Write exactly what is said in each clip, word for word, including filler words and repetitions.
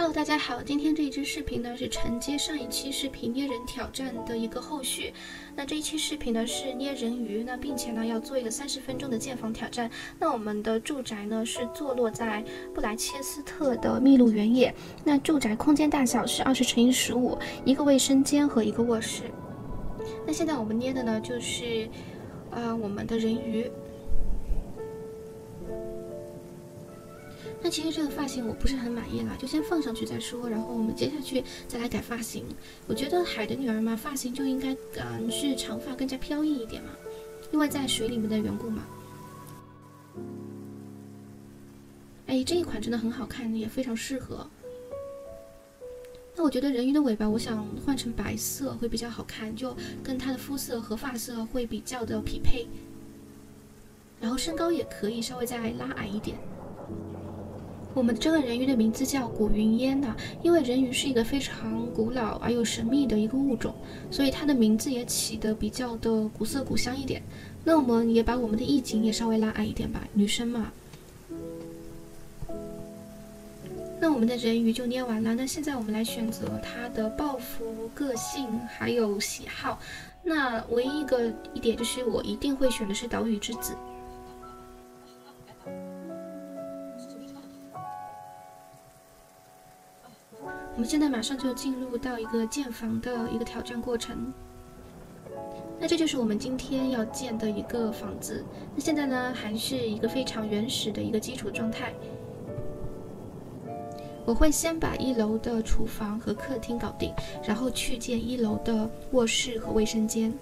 Hello， 大家好，今天这一支视频呢是承接上一期视频捏人挑战的一个后续。那这一期视频呢是捏人鱼，那并且呢要做一个三十分钟的建房挑战。那我们的住宅呢是坐落在布莱切斯特的麋鹿原野，那住宅空间大小是二十乘以十五，一个卫生间和一个卧室。那现在我们捏的呢就是，呃，我们的人鱼。 那其实这个发型我不是很满意啦，就先放上去再说，然后我们接下去再来改发型。我觉得海的女儿嘛，发型就应该嗯是长发更加飘逸一点嘛，因为在水里面的缘故嘛。哎，这一款真的很好看，也非常适合。那我觉得人鱼的尾巴，我想换成白色会比较好看，就跟她的肤色和发色会比较的匹配。然后身高也可以稍微再拉矮一点。 我们这个人鱼的名字叫古云烟呐、啊，因为人鱼是一个非常古老而又神秘的一个物种，所以它的名字也起得比较的古色古香一点。那我们也把我们的衣襟也稍微拉矮一点吧，女生嘛。那我们的人鱼就捏完了，那现在我们来选择它的抱负、个性还有喜好。那唯一一个一点就是我一定会选的是岛屿之子。 我们现在马上就进入到一个建房的一个挑战过程。那这就是我们今天要建的一个房子。那现在呢，还是一个非常原始的一个基础状态。我会先把一楼的厨房和客厅搞定，然后去建一楼的卧室和卫生间。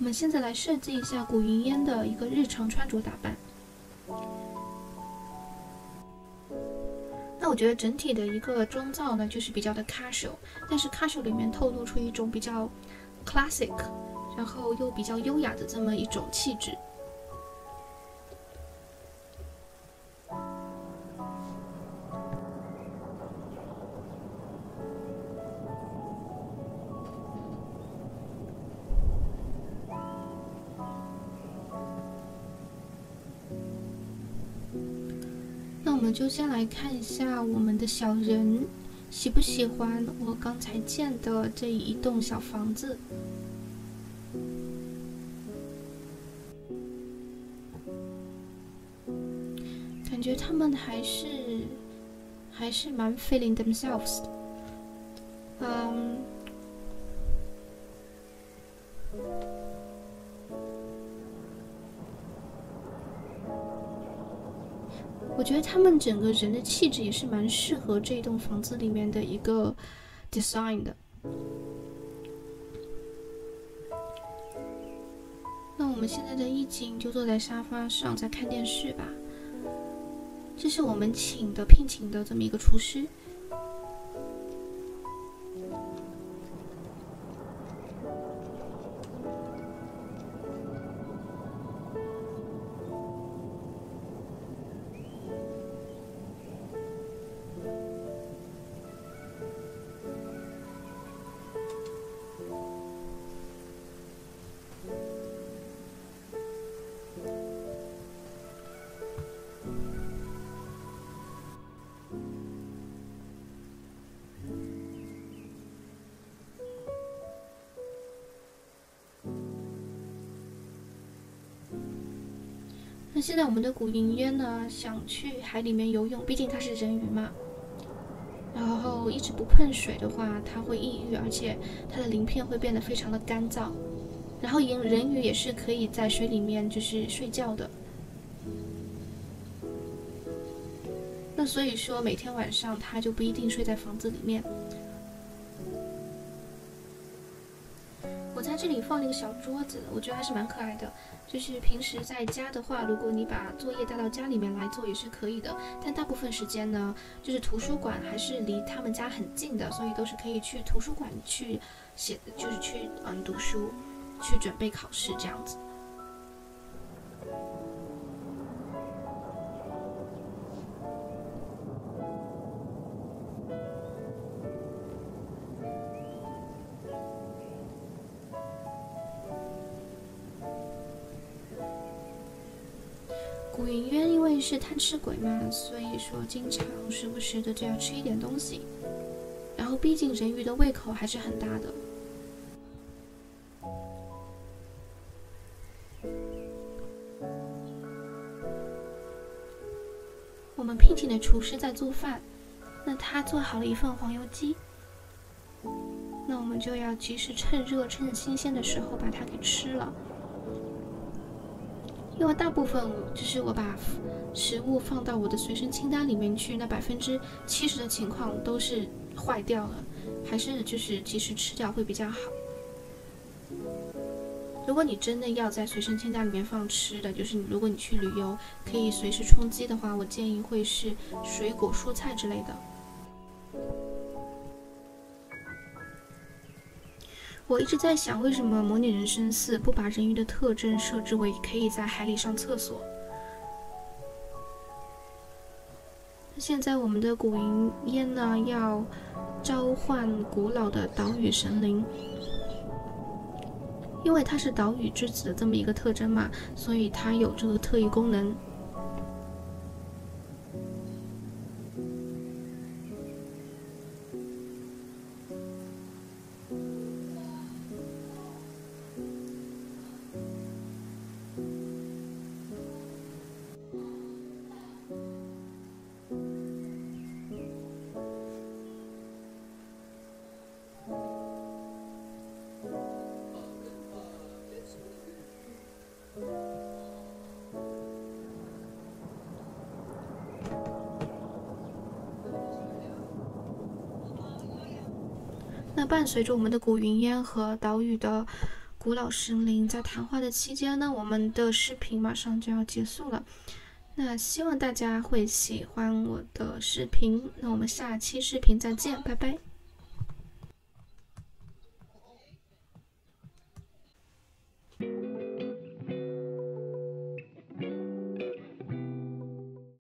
我们现在来设计一下古云烟的一个日常穿着打扮。那我觉得整体的一个妆造呢，就是比较的 casual， 但是 casual 里面透露出一种比较 classic， 然后又比较优雅的这么一种气质。 我们就先来看一下我们的小人喜不喜欢我刚才建的这一栋小房子。感觉他们还是还是蛮 feeling themselves 的。嗯，我觉得他们整个人的气质也是蛮适合这一栋房子里面的一个 design 的。那我们现在的意境就坐在沙发上在看电视吧。这是我们请的聘请的这么一个厨师。 那现在我们的古云烟呢，想去海里面游泳，毕竟它是人鱼嘛。然后一直不碰水的话，它会抑郁，而且它的鳞片会变得非常的干燥。然后人人鱼也是可以在水里面就是睡觉的。那所以说，每天晚上它就不一定睡在房子里面。 在在这里放了一个小桌子，我觉得还是蛮可爱的。就是平时在家的话，如果你把作业带到家里面来做也是可以的，但大部分时间呢，就是图书馆还是离他们家很近的，所以都是可以去图书馆去写，就是去嗯读书，去准备考试这样子。 古云渊因为是贪吃鬼嘛，所以说经常时不时的就要吃一点东西。然后毕竟人鱼的胃口还是很大的。我们聘请的厨师在做饭，那他做好了一份黄油鸡，那我们就要及时趁热、趁新鲜的时候把它给吃了。 因为大部分就是我把食物放到我的随身清单里面去，那百分之七十的情况都是坏掉了，还是就是及时吃掉会比较好。如果你真的要在随身清单里面放吃的，就是如果你去旅游可以随时充饥的话，我建议会是水果、蔬菜之类的。 我一直在想，为什么《模拟人生四》不把人鱼的特征设置为可以在海里上厕所？现在我们的古云烟呢，要召唤古老的岛屿神灵，因为它是岛屿之子的这么一个特征嘛，所以它有这个特异功能。 那伴随着我们的古云烟和岛屿的古老神灵在谈话的期间呢，我们的视频马上就要结束了。那希望大家会喜欢我的视频，那我们下期视频再见，拜拜。